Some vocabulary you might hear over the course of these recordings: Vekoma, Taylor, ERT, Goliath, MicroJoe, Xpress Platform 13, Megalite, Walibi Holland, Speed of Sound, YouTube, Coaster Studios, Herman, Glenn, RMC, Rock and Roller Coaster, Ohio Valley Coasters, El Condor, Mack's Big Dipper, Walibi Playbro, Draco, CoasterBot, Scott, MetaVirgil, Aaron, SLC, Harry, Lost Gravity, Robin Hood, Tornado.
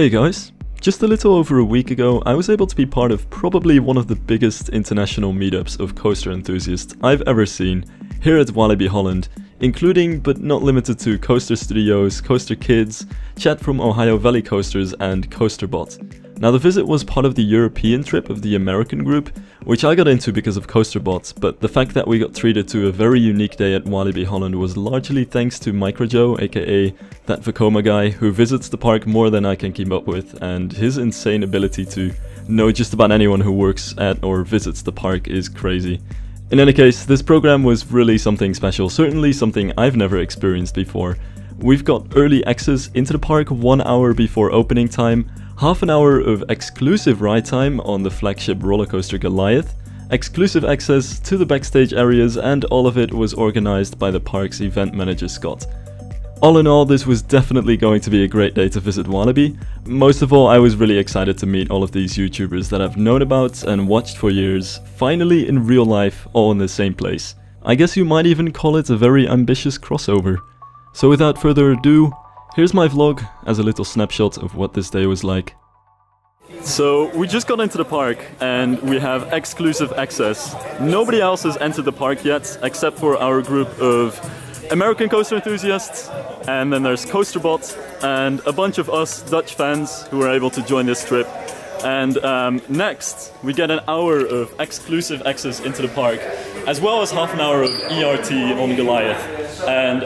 Hey guys, just a little over a week ago I was able to be part of probably one of the biggest international meetups of coaster enthusiasts I've ever seen here at Walibi Holland, including but not limited to Coaster Studios, Coaster Kids, chat from Ohio Valley Coasters and CoasterBot. Now the visit was part of the European trip of the American group, which I got into because of CoasterBot, but the fact that we got treated to a very unique day at Walibi Holland was largely thanks to MicroJoe, aka that Vekoma guy who visits the park more than I can keep up with, and his insane ability to know just about anyone who works at or visits the park is crazy. In any case, this program was really something special, certainly something I've never experienced before. We've got early access into the park 1 hour before opening time, half an hour of exclusive ride time on the flagship roller coaster Goliath, exclusive access to the backstage areas, and all of it was organized by the park's event manager Scott. All in all, this was definitely going to be a great day to visit Walibi. Most of all, I was really excited to meet all of these YouTubers that I've known about and watched for years, finally in real life, all in the same place. I guess you might even call it a very ambitious crossover. So without further ado, here's my vlog as a little snapshot of what this day was like. So we just got into the park and we have exclusive access. Nobody else has entered the park yet, except for our group of American coaster enthusiasts, and then there's CoasterBot and a bunch of us Dutch fans who were able to join this trip. And next we get an hour of exclusive access into the park, as well as half an hour of ERT on Goliath. And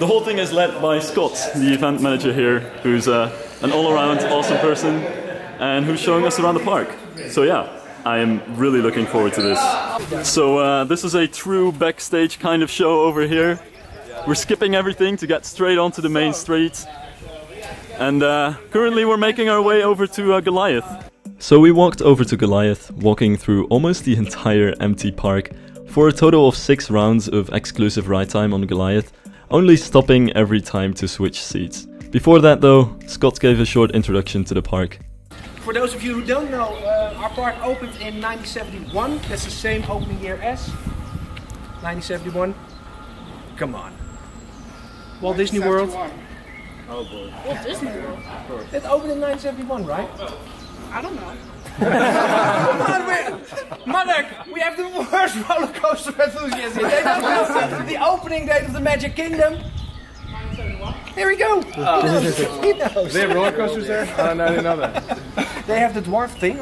the whole thing is led by Scott, the event manager here, who's an all-around awesome person and who's showing us around the park. So yeah, I am really looking forward to this. So this is a true backstage kind of show over here. We're skipping everything to get straight onto the main street. And currently we're making our way over to Goliath. So we walked over to Goliath, walking through almost the entire empty park for a total of 6 rounds of exclusive ride time on Goliath, only stopping every time to switch seats. Before that though, Scott gave a short introduction to the park. For those of you who don't know, our park opened in 1971. That's the same opening year as 1971. Come on. Walt Disney World. Oh boy. Walt Disney World? It opened in 1971, right? I don't know. Mark, we have the worst roller coaster enthusiasts here. They don't know the opening date of the Magic Kingdom. 1971. There we go. He knows. They have roller coasters there? No, I didn't know that. They have the dwarf thing.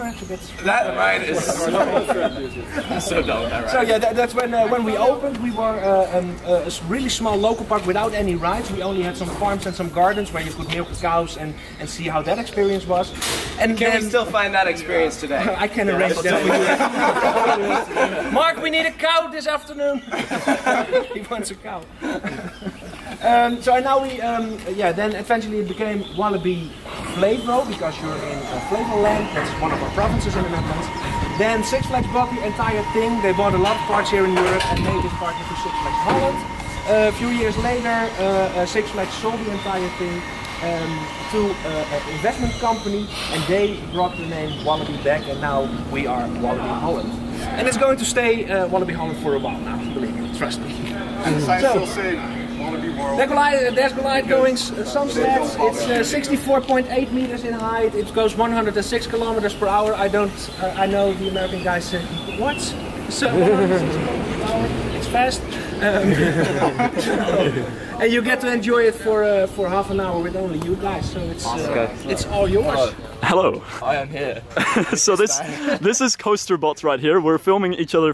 That ride is so dumb. That ride. So yeah, that's when we opened. We were a really small local park without any rides. We only had some farms and some gardens where you could milk cows and see how that experience was. And can we still find that experience today? I can arrange that for you. Mark, we need a cow this afternoon. He wants a cow. So now we, then eventually it became Walibi Playbro, because you're in Flavoroland, that's one of our provinces in the Netherlands. Then Six Flags bought the entire thing. They bought a lot of parks here in Europe and made it partner to Six Flags Holland. A few years later, Six Flags sold the entire thing to an investment company, and they brought the name Walibi back, and now we are Walibi Holland. And it's going to stay Walibi Holland for a while now, believe me, trust me. And the sign still says there's Goliath going some steps. It's 64.8 meters in height. It goes 106 kilometers per hour. I know the American guy said, what? So 106 kilometers per hour. It's fast. And you get to enjoy it for half an hour with only you guys. So it's all yours. Hello. I am here. So this is CoasterBot right here. We're filming each other.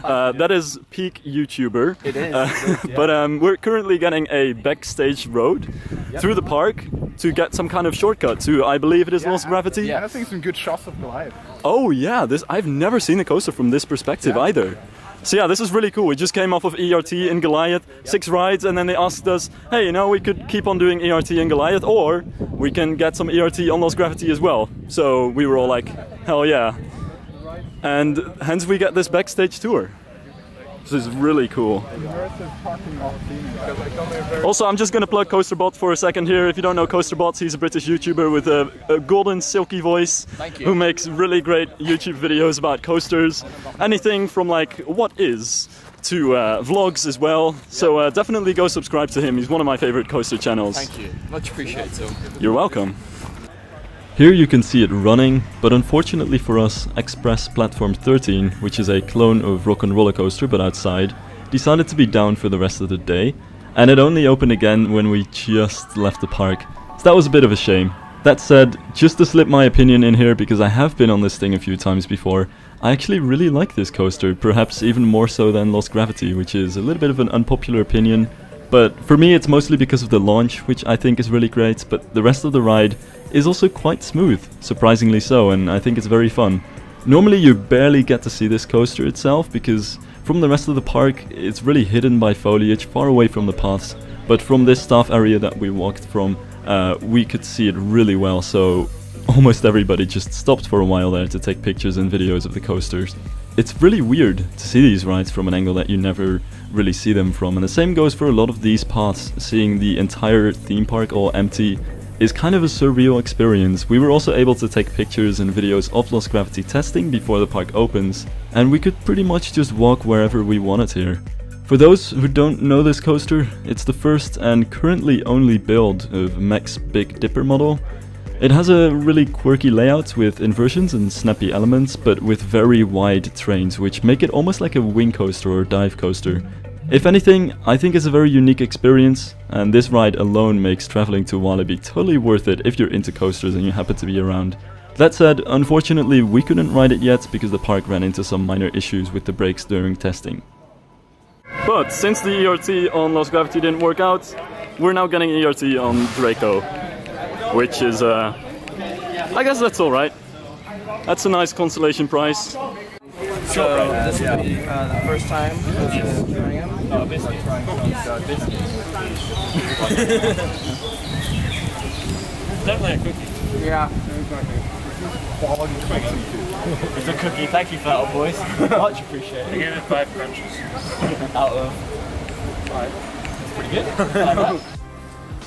That is peak YouTuber. It is. Yeah. But we're currently getting a backstage road through the park to get some kind of shortcut to, I believe it is Lost Gravity. Yeah, I think some good shots of Goliath. Oh yeah, I've never seen a coaster from this perspective either. So yeah, this is really cool. We just came off of ERT in Goliath, 6 rides, and then they asked us, hey, you know, we could keep on doing ERT in Goliath, or we can get some ERT on Lost Gravity as well. So we were all like, hell yeah. And hence we get this backstage tour. This is really cool. Also, I'm just going to plug CoasterBot for a second here. If you don't know CoasterBot, he's a British YouTuber with a golden silky voice who makes really great YouTube videos about coasters. Anything from like what is to vlogs as well. So definitely go subscribe to him. He's one of my favorite coaster channels. Thank you. Much appreciated. You're welcome. Here you can see it running, but unfortunately for us, Xpress Platform 13, which is a clone of Rock and Roller Coaster but outside, decided to be down for the rest of the day, and it only opened again when we just left the park, so that was a bit of a shame. That said, just to slip my opinion in here because I have been on this thing a few times before, I actually really like this coaster, perhaps even more so than Lost Gravity, which is a little bit of an unpopular opinion, but for me it's mostly because of the launch, which I think is really great, but the rest of the ride is also quite smooth, surprisingly so, and I think it's very fun. Normally you barely get to see this coaster itself because from the rest of the park it's really hidden by foliage far away from the paths, but from this staff area that we walked from, we could see it really well, so almost everybody just stopped for a while there to take pictures and videos of the coasters. It's really weird to see these rides from an angle that you never really see them from, and the same goes for a lot of these paths. Seeing the entire theme park all empty is kind of a surreal experience. We were also able to take pictures and videos of Lost Gravity testing before the park opens, and we could pretty much just walk wherever we wanted here. For those who don't know this coaster, it's the first and currently only build of Mack's Big Dipper model. It has a really quirky layout with inversions and snappy elements, but with very wide trains, which make it almost like a wing coaster or dive coaster. If anything, I think it's a very unique experience, and this ride alone makes traveling to Walibi totally worth it if you're into coasters and you happen to be around. That said, unfortunately we couldn't ride it yet because the park ran into some minor issues with the brakes during testing. But since the ERT on Lost Gravity didn't work out, we're now getting ERT on Draco, which is, I guess that's alright. That's a nice consolation prize. So this will be the first time trying definitely a cookie. Yeah. Quality cookie. It's a cookie. Thank you for that, old boys. Much appreciated. I gave it 5 crunches. Out of 5. That's pretty good.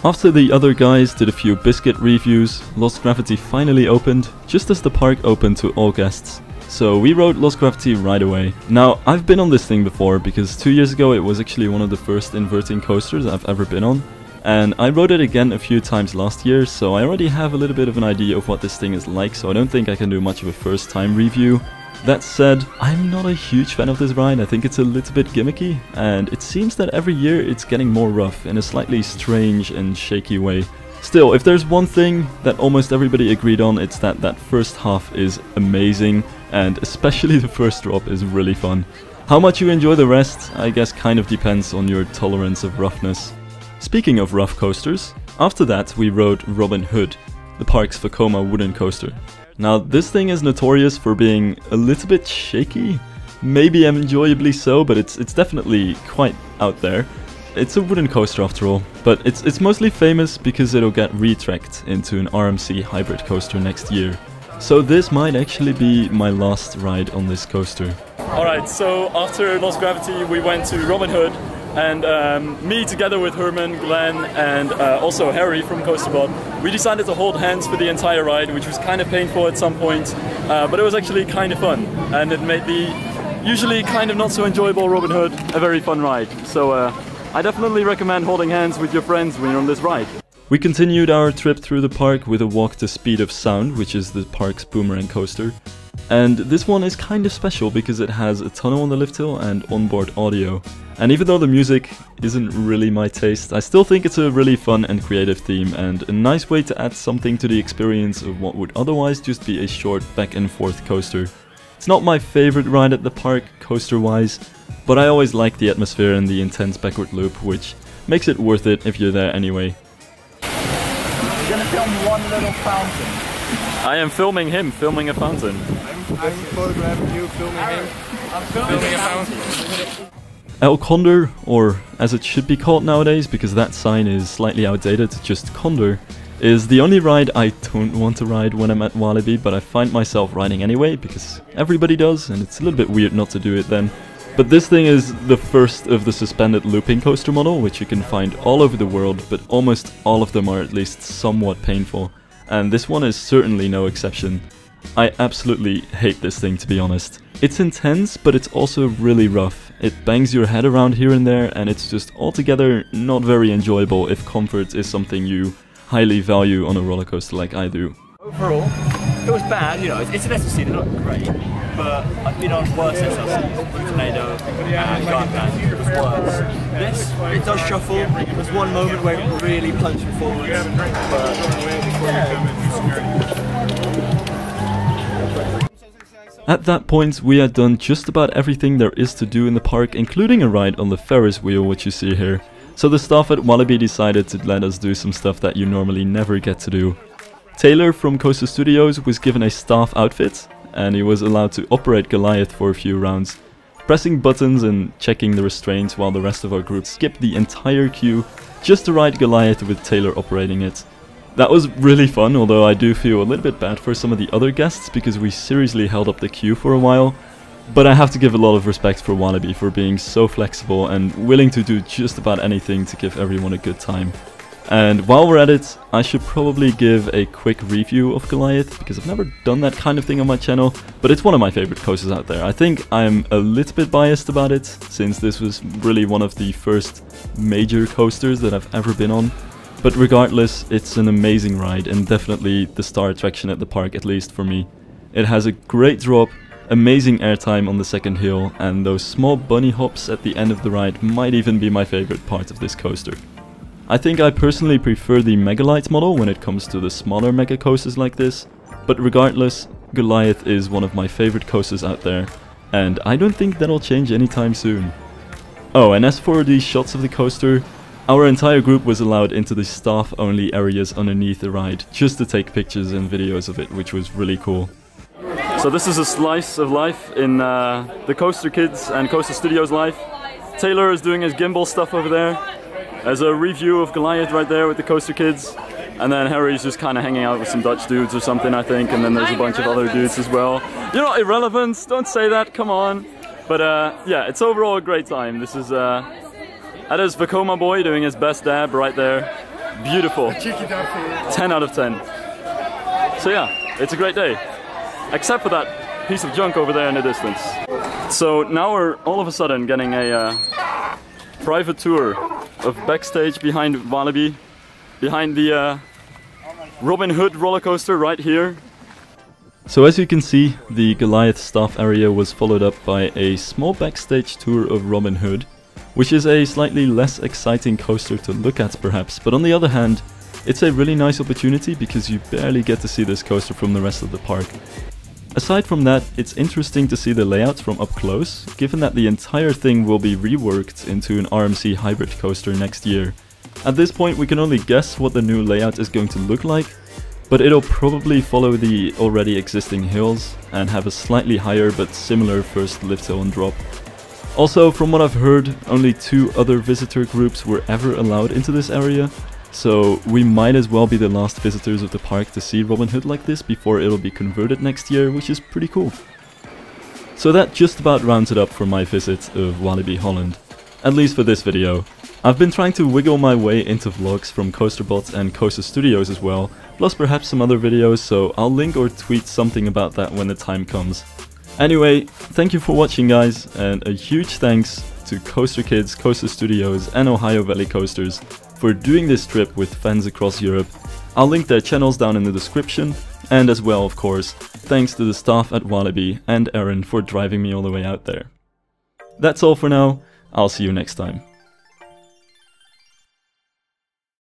After the other guys did a few biscuit reviews, Lost Gravity finally opened, just as the park opened to all guests. So we rode Lost Gravity right away. Now, I've been on this thing before because 2 years ago it was actually one of the first inverting coasters I've ever been on, and I rode it again a few times last year, so I already have a little bit of an idea of what this thing is like, so I don't think I can do much of a first time review. That said, I'm not a huge fan of this ride. I think it's a little bit gimmicky, and it seems that every year it's getting more rough in a slightly strange and shaky way. Still, if there's one thing that almost everybody agreed on, it's that that first half is amazing, and especially the first drop is really fun. How much you enjoy the rest, I guess, kind of depends on your tolerance of roughness. Speaking of rough coasters, after that we rode Robin Hood, the park's Vekoma wooden coaster. Now, this thing is notorious for being a little bit shaky, maybe enjoyably so, but it's definitely quite out there. It's a wooden coaster after all, but it's mostly famous because it'll get re-tracked into an RMC hybrid coaster next year. So this might actually be my last ride on this coaster. Alright, so after Lost Gravity we went to Robin Hood, and me together with Herman, Glenn, and also Harry from CoasterBot, we decided to hold hands for the entire ride, which was kind of painful at some point, but it was actually kind of fun, and it made the usually kind of not so enjoyable Robin Hood a very fun ride. So I definitely recommend holding hands with your friends when you're on this ride. We continued our trip through the park with a walk to Speed of Sound, which is the park's boomerang coaster. And this one is kind of special because it has a tunnel on the lift hill and onboard audio. And even though the music isn't really my taste, I still think it's a really fun and creative theme and a nice way to add something to the experience of what would otherwise just be a short back and forth coaster. It's not my favorite ride at the park, coaster-wise, but I always like the atmosphere and the intense backward loop, which makes it worth it if you're there anyway. I'm gonna film one little fountain. I am filming him, filming a fountain. I'm photographing you, filming him. I'm filming a fountain. El Condor, or as it should be called nowadays because that sign is slightly outdated, just Condor, is the only ride I don't want to ride when I'm at Walibi, but I find myself riding anyway because everybody does and it's a little bit weird not to do it then. But this thing is the first of the suspended looping coaster model, which you can find all over the world, but almost all of them are at least somewhat painful, and this one is certainly no exception. I absolutely hate this thing, to be honest. It's intense, but it's also really rough. It bangs your head around here and there, and it's just altogether not very enjoyable if comfort is something you highly value on a roller coaster like I do. overall, it was bad, you know, it's an SLC, they're not great, but I've been on worse SLCs, like Tornado and Garden, it was worse. This, it does shuffle, there's one moment where it really plunged me forwards, but yeah. At that point, we had done just about everything there is to do in the park, including a ride on the Ferris wheel, which you see here. So the staff at Walibi decided to let us do some stuff that you normally never get to do. Taylor from Coaster Studios was given a staff outfit, and he was allowed to operate Goliath for a few rounds, pressing buttons and checking the restraints while the rest of our group skipped the entire queue just to ride Goliath with Taylor operating it. That was really fun, although I do feel a little bit bad for some of the other guests because we seriously held up the queue for a while. But I have to give a lot of respect for Walibi for being so flexible and willing to do just about anything to give everyone a good time. And while we're at it, I should probably give a quick review of Goliath because I've never done that kind of thing on my channel, but it's one of my favorite coasters out there. I think I'm a little bit biased about it since this was really one of the first major coasters that I've ever been on. But regardless, it's an amazing ride and definitely the star attraction at the park, at least for me. It has a great drop, amazing airtime on the second hill, and those small bunny hops at the end of the ride might even be my favorite part of this coaster. I think I personally prefer the Megalite model when it comes to the smaller mega coasters like this, but regardless, Goliath is one of my favorite coasters out there, and I don't think that'll change anytime soon. Oh, and as for the shots of the coaster, our entire group was allowed into the staff-only areas underneath the ride, just to take pictures and videos of it, which was really cool. So this is a slice of life in the Coaster Kids and Coaster Studios life. Taylor is doing his gimbal stuff over there. There's a review of Goliath right there with the Coaster Kids. And then Harry's just kind of hanging out with some Dutch dudes or something, I think. And then there's a bunch of other dudes as well. You're not irrelevant, don't say that, come on. But yeah, it's overall a great time. This is... that is Vekoma boy doing his best dab right there. Beautiful. 10 out of 10. So yeah, it's a great day. Except for that piece of junk over there in the distance. So now we're all of a sudden getting a private tour of backstage behind Walibi. Behind the Robin Hood roller coaster right here. So as you can see, the Goliath staff area was followed up by a small backstage tour of Robin Hood, which is a slightly less exciting coaster to look at perhaps, but on the other hand, it's a really nice opportunity because you barely get to see this coaster from the rest of the park. Aside from that, it's interesting to see the layout from up close, given that the entire thing will be reworked into an RMC hybrid coaster next year. At this point we can only guess what the new layout is going to look like, but it'll probably follow the already existing hills and have a slightly higher but similar first lift hill and drop. Also, from what I've heard, only 2 other visitor groups were ever allowed into this area, so we might as well be the last visitors of the park to see Robin Hood like this before it'll be converted next year, which is pretty cool. So that just about rounds it up for my visit of Walibi Holland, at least for this video. I've been trying to wiggle my way into vlogs from CoasterBot and Coaster Studios as well, plus perhaps some other videos, so I'll link or tweet something about that when the time comes. Anyway, thank you for watching guys, and a huge thanks to Coaster Kids, Coaster Studios and Ohio Valley Coasters for doing this trip with fans across Europe. I'll link their channels down in the description, and as well of course, thanks to the staff at Walibi and Aaron for driving me all the way out there. That's all for now, I'll see you next time.